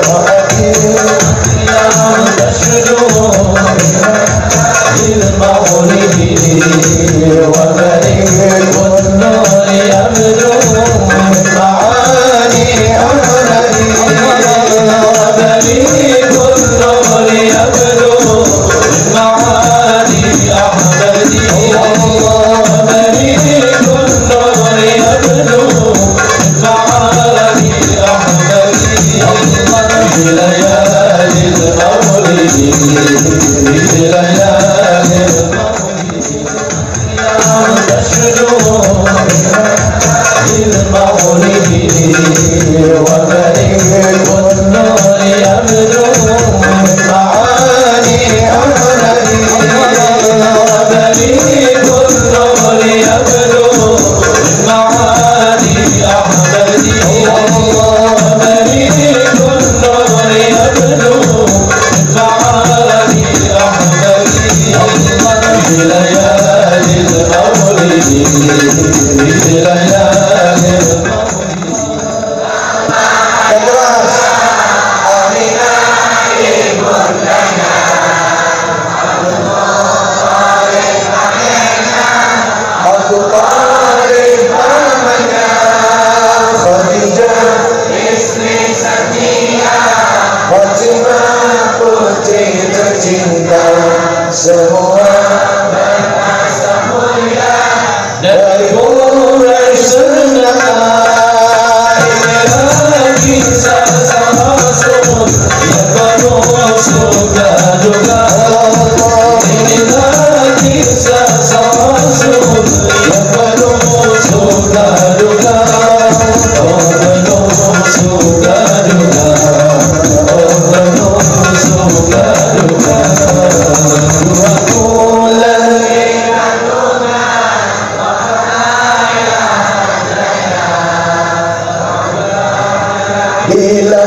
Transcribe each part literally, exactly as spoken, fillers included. Bila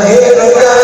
hidupkan